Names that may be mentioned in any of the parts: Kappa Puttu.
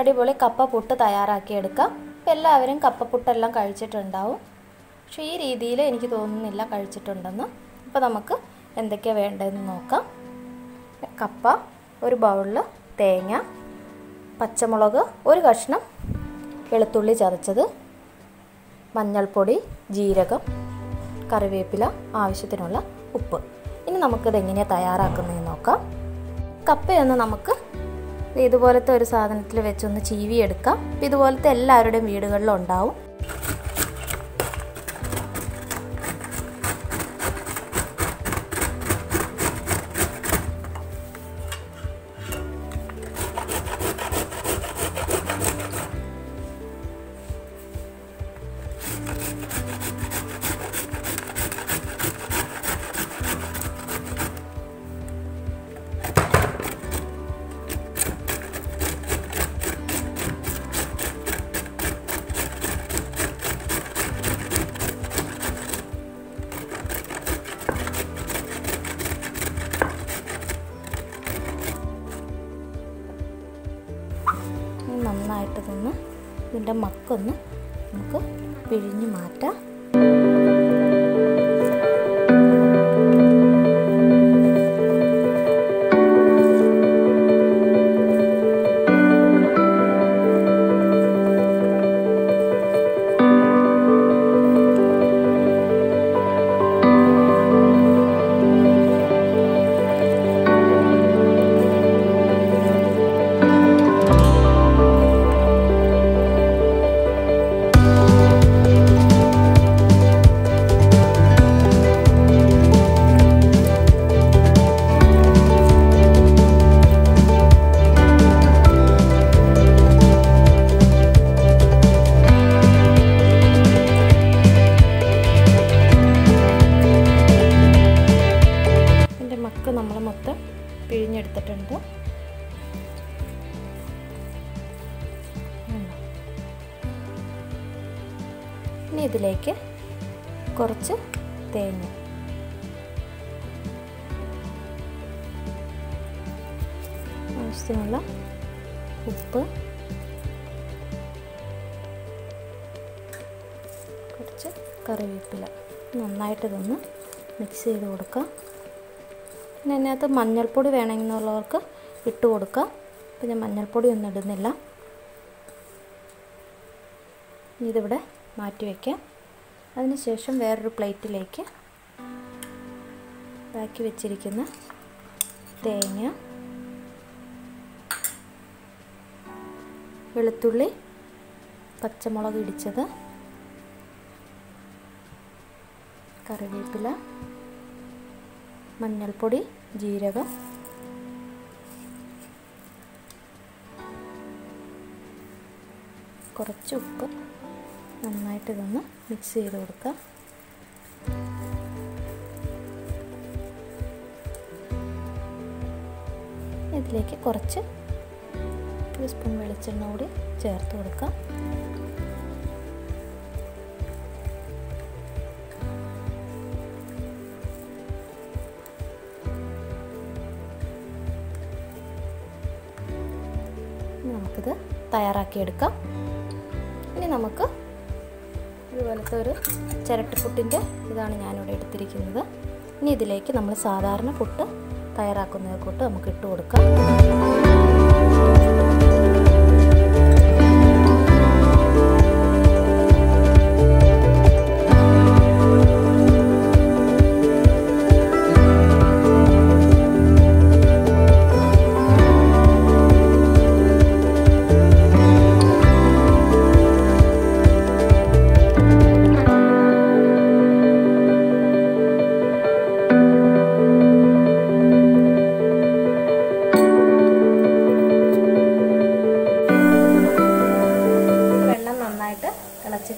അടിപൊളി കപ്പ പുട്ട് തയ്യാറാക്കി എടുക്കാം. അപ്പോൾ എല്ലാവരും കപ്പ പുട്ടെല്ലാം കഴിച്ചിട്ടുണ്ടാവും. പക്ഷേ ഈ രീതിയിൽ എനിക്ക് തോന്നുന്നില്ല കഴിച്ചിട്ടുണ്ടെന്ന്. അപ്പോൾ നമുക്ക് എന്തൊക്കെയാണ് വേണ്ടതെന്ന് നോക്കാം. കപ്പ ഒരു ബൗളിൽ, തേങ്ങ, പച്ചമുളക്, ഒരു കഷ്ണം വെളുത്തുള്ളി ചതച്ചത്, മഞ്ഞൾപ്പൊടി, ജീരകം, കറിവേപ്പില, ആവശ്യത്തിനുള്ള ഉപ്പ്. ഇനി നമുക്കിത് എങ്ങനെയാണ് തയ്യാറാക്കുന്നതെന്ന് നോക്കാം. കപ്പയൊന്ന് നമുക്ക് ഇതുപോലത്തെ ഒരു സാധനത്തിൽ വെച്ചൊന്ന് ചീവിയെടുക്കാം. ഇതുപോലത്തെ എല്ലാവരുടെയും വീടുകളിലും ഉണ്ടാവും. നന്നായിട്ട് തന്നെ ഇതിൻ്റെ മക്കൊന്ന് നമുക്ക് പിഴിഞ്ഞ് മാറ്റാം. പിഴിഞ്ഞെടുത്തിട്ടുണ്ട്. ഇനി ഇതിലേക്ക് കുറച്ച് തേങ്ങ, ആവശ്യത്തിനുള്ള ഉപ്പ്, കുറച്ച് കറിവേപ്പില. നന്നായിട്ട് ഇതൊന്ന് മിക്സ് ചെയ്ത് കൊടുക്കാം. പിന്നെ അതിനകത്ത് മഞ്ഞൾപ്പൊടി വേണമെന്നുള്ളവർക്ക് ഇട്ട് കൊടുക്കുക. അപ്പം ഞാൻ മഞ്ഞൾപ്പൊടി ഒന്നും ഇടുന്നില്ല. ഇതിവിടെ മാറ്റി വയ്ക്കാം. അതിനുശേഷം വേറൊരു പ്ലേറ്റിലേക്ക് ബാക്കി വെച്ചിരിക്കുന്ന തേങ്ങ, വെളുത്തുള്ളി, പച്ചമുളക് ഇടിച്ചത്, കറിവേപ്പില, മഞ്ഞൾപ്പൊടി, ജീരകം, കുറച്ച് ഉപ്പ്. നന്നായിട്ട് ഇതൊന്ന് മിക്സ് ചെയ്ത് കൊടുക്കാം. ഇതിലേക്ക് കുറച്ച് ഒരു സ്പൂൺ വെളിച്ചെണ്ണ കൂടി ചേർത്ത് കൊടുക്കാം. നമുക്കിത് തയ്യാറാക്കിയെടുക്കാം. ഇനി നമുക്ക് ഇതുപോലത്തെ ഒരു ചിരട്ടപ്പുട്ടിൻ്റെ ഇതാണ് ഞാനിവിടെ എടുത്തിരിക്കുന്നത്. ഇനി ഇതിലേക്ക് നമ്മൾ സാധാരണ പുട്ട് തയ്യാറാക്കുന്ന കൂട്ട് നമുക്ക് ഇട്ട് കൊടുക്കാം.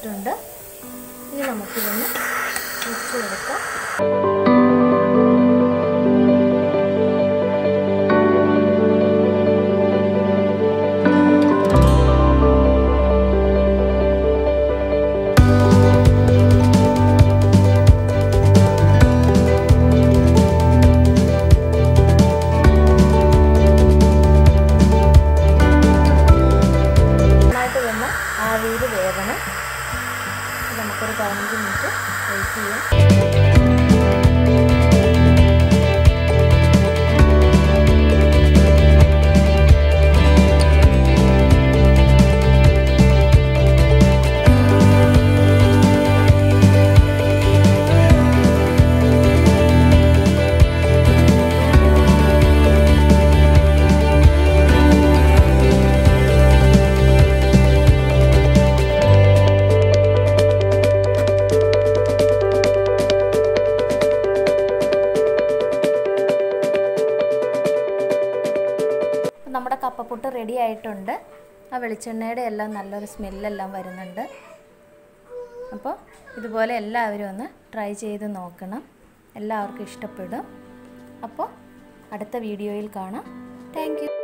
ട്ടുണ്ട്. ഇനി നമുക്കിതൊന്ന് മിക്സ് കൊടുക്കാം. here. നമ്മുടെ കപ്പപ്പുട്ട് റെഡി ആയിട്ടുണ്ട് ആ വെളിച്ചെണ്ണയുടെ എല്ലാം നല്ലൊരു സ്മെൽ എല്ലാം വരുന്നുണ്ട് അപ്പോൾ ഇതുപോലെ എല്ലാവരും ഒന്ന് ട്രൈ ചെയ്തു നോക്കണം എല്ലാവർക്കും ഇഷ്ടപ്പെടും അപ്പോൾ അടുത്ത വീഡിയോയിൽ കാണാം താങ്ക്യൂ